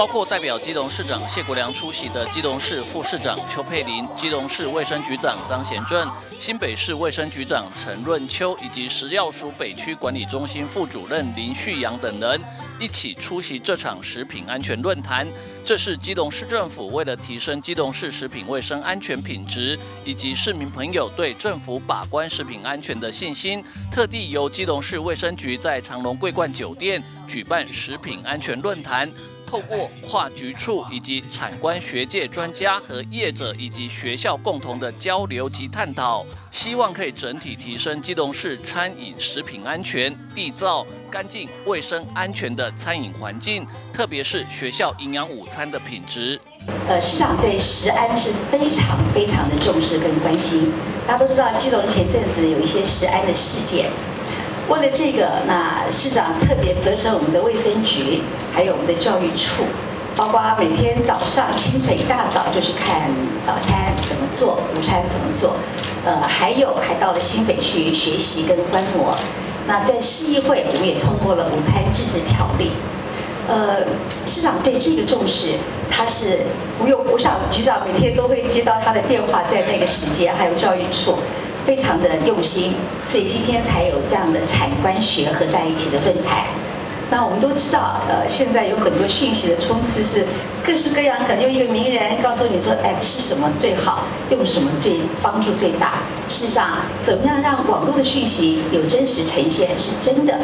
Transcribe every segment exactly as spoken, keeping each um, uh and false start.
包括代表基隆市长谢国良出席的基隆市副市长邱佩林、基隆市卫生局长张贤正、新北市卫生局长陈润秋以及食药署北区管理中心副主任林旭阳等人一起出席这场食品安全论坛。这是基隆市政府为了提升基隆市食品卫生安全品质以及市民朋友对政府把关食品安全的信心，特地由基隆市卫生局在长荣桂冠酒店举办食品安全论坛。 透过跨局处以及产官学界专家和业者以及学校共同的交流及探讨，希望可以整体提升基隆市餐饮食品安全，缔造干净、卫生、安全的餐饮环境，特别是学校营养午餐的品质。呃，市长对食安是非常非常的重视跟关心。大家都知道，基隆前阵子有一些食安的事件。 为了这个，那市长特别责成我们的卫生局，还有我们的教育处，包括每天早上清晨一大早就去看早餐怎么做，午餐怎么做，呃，还有还到了新北去学习跟观摩。那在市议会，我们也通过了午餐自治条例。呃，市长对这个重视，他是不用，我想局长每天都会接到他的电话，在那个时间，还有教育处。 非常的用心，所以今天才有这样的产官学合在一起的论坛。那我们都知道，呃，现在有很多讯息的冲刺是各式各样，可能用一个名人告诉你说，哎，吃什么最好，用什么最帮助最大。事实上，怎么样让网络的讯息有真实呈现，是真的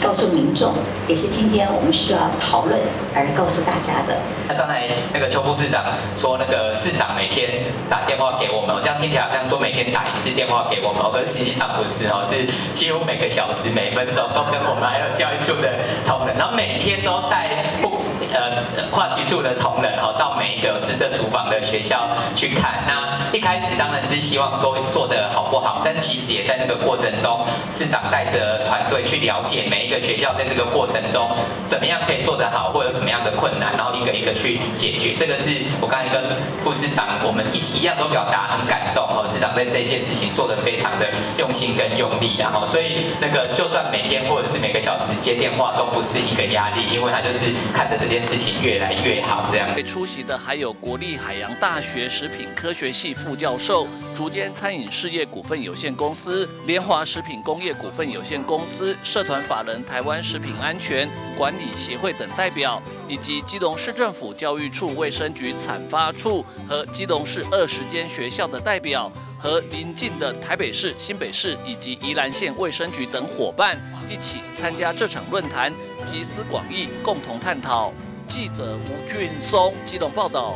告诉民众，也是今天我们需要讨论而告诉大家的。那刚才那个邱副市长说，那个市长每天打电话给我们，这样听起来好像说每天打一次电话给我们，可是实际上不是哦，是几乎每个小时、每分钟都跟我们还有教育处的。 同仁，然后每天都带不呃跨局处的同仁哦，到每一个自设厨房的学校去看。那一开始当然是希望说做得好不好，但其实也在那个过程中，市长带着团队去了解每一个学校在这个过程中怎么样可以做得好，或有什么样的困难，然后一个一个去解决。这个是我刚才跟副市长我们一一样都表达很感动哦，市长在这一件事情做得非常的用心跟用力，然后所以那个就算每天或者是每个小时接电话都。 不是一个压力，因为他就是看着这件事情越来越好这样。被出席的还有国立海洋大学食品科学系副教授、竹间餐饮事业股份有限公司、联华食品工业股份有限公司、社团法人台湾食品安全管理协会等代表，以及基隆市政府教育处、卫生局产发处和基隆市二十间学校的代表。 和邻近的台北市、新北市以及宜兰县卫生局等伙伴一起参加这场论坛，集思广益，共同探讨。记者吴俊松，基隆报道。